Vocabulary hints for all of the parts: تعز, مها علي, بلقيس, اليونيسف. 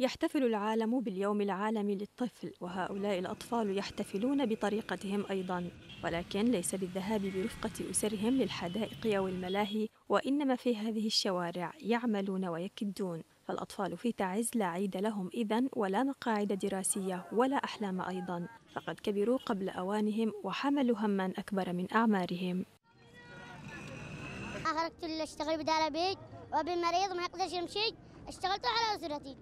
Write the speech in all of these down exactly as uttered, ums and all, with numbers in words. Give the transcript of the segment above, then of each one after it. يحتفل العالم باليوم العالمي للطفل، وهؤلاء الأطفال يحتفلون بطريقتهم أيضا، ولكن ليس بالذهاب برفقة أسرهم للحدائق أو الملاهي، وإنما في هذه الشوارع يعملون ويكدون. فالأطفال في تعز لا عيد لهم إذن، ولا مقاعد دراسية، ولا أحلام أيضا، فقد كبروا قبل أوانهم وحملوا هما أكبر من أعمارهم. أخرجت اللي اشتغل بدال بيت، وأبي مريض ما يقدرش يمشي، اشتغلت على أسرتي.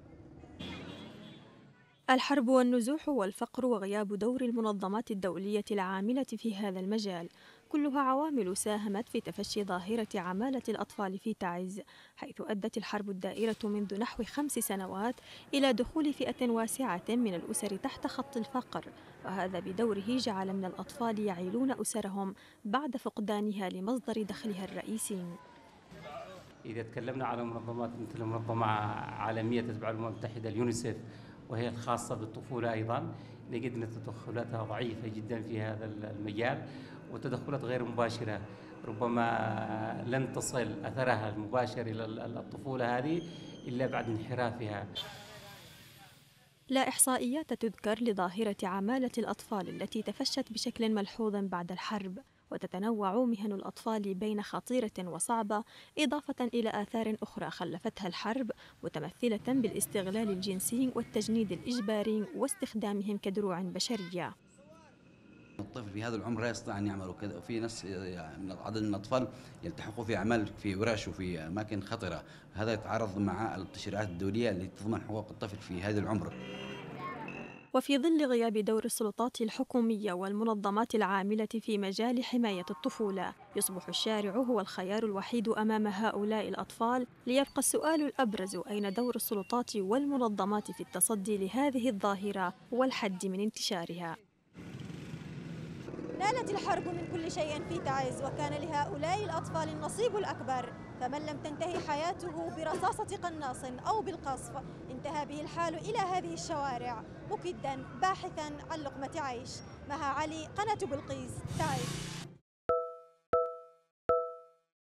الحرب والنزوح والفقر وغياب دور المنظمات الدولية العاملة في هذا المجال كلها عوامل ساهمت في تفشي ظاهرة عمالة الأطفال في تعز، حيث أدت الحرب الدائرة منذ نحو خمس سنوات إلى دخول فئة واسعة من الأسر تحت خط الفقر، وهذا بدوره جعل من الأطفال يعيلون أسرهم بعد فقدانها لمصدر دخلها الرئيسي. إذا تكلمنا على منظمات مثل منظمة عالمية تتبع الأمم المتحدة اليونيسف، وهي الخاصة بالطفولة أيضا، نجد أن تدخلاتها ضعيفة جدا في هذا المجال، وتدخلات غير مباشرة ربما لن تصل أثرها المباشر إلى الطفولة هذه إلا بعد انحرافها. لا إحصائيات تذكر لظاهرة عمالة الأطفال التي تفشت بشكل ملحوظ بعد الحرب، وتتنوع مهن الأطفال بين خطيرة وصعبة، إضافة إلى آثار أخرى خلفتها الحرب متمثلة بالاستغلال الجنسي والتجنيد الإجباري واستخدامهم كدروع بشرية. الطفل في هذا العمر لا يستطيع أن يعمل وكذا، وفي ناس من عدد من الأطفال يلتحقوا في أعمال في ورش وفي أماكن خطرة، هذا يتعارض مع التشريعات الدولية التي تضمن حقوق الطفل في هذا العمر. وفي ظل غياب دور السلطات الحكومية والمنظمات العاملة في مجال حماية الطفولة، يصبح الشارع هو الخيار الوحيد أمام هؤلاء الأطفال، ليبقى السؤال الأبرز أين دور السلطات والمنظمات في التصدي لهذه الظاهرة والحد من انتشارها. نالت الحرب من كل شيء في تعز، وكان لهؤلاء الأطفال النصيب الأكبر، فمن لم تنتهي حياته برصاصة قناص أو بالقصف انتهى به الحال إلى هذه الشوارع مكدا باحثا عن لقمة عيش. مها علي، قناة بلقيس، تعز.